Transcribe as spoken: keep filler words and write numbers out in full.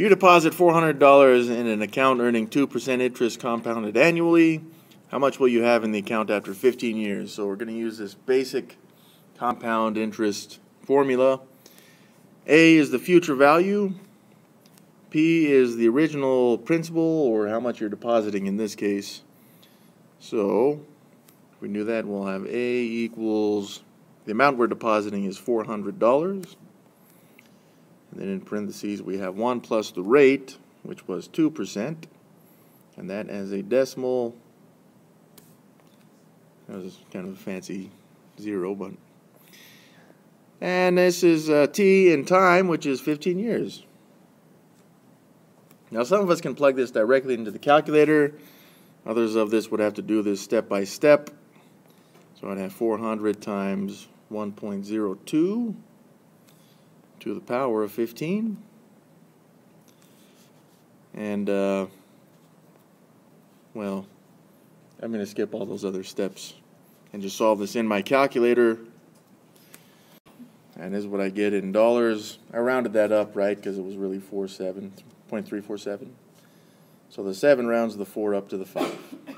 You deposit four hundred dollars in an account earning two percent interest compounded annually. How much will you have in the account after fifteen years? So we're going to use this basic compound interest formula. A is the future value. P is the original principal, or how much you're depositing in this case. So if we knew that, we'll have A equals, the amount we're depositing is four hundred dollars. And then in parentheses we have one plus the rate, which was two percent, and that as a decimal. That was kind of a fancy zero, but. And this is uh, T in time, which is fifteen years. Now some of us can plug this directly into the calculator. Others of this would have to do this step by step. So I'd have four hundred times one point zero two. To the power of fifteen, and uh, well, I'm going to skip all those other steps and just solve this in my calculator, and this is what I get in dollars. I rounded that up, right, because it was really four seven, point three four seven. So the seven rounds the four up to the five.